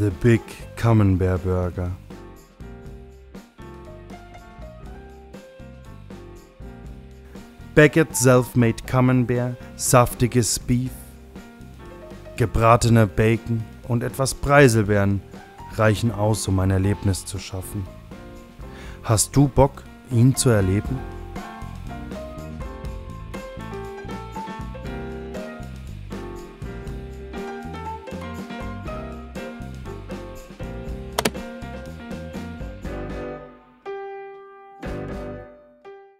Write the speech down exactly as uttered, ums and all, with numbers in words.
The Big Bear Burger. Bagot Self-Made Camembert, saftiges Beef, gebratene Bacon und etwas Preiselbeeren reichen aus, um ein Erlebnis zu schaffen. Hast du Bock, ihn zu erleben?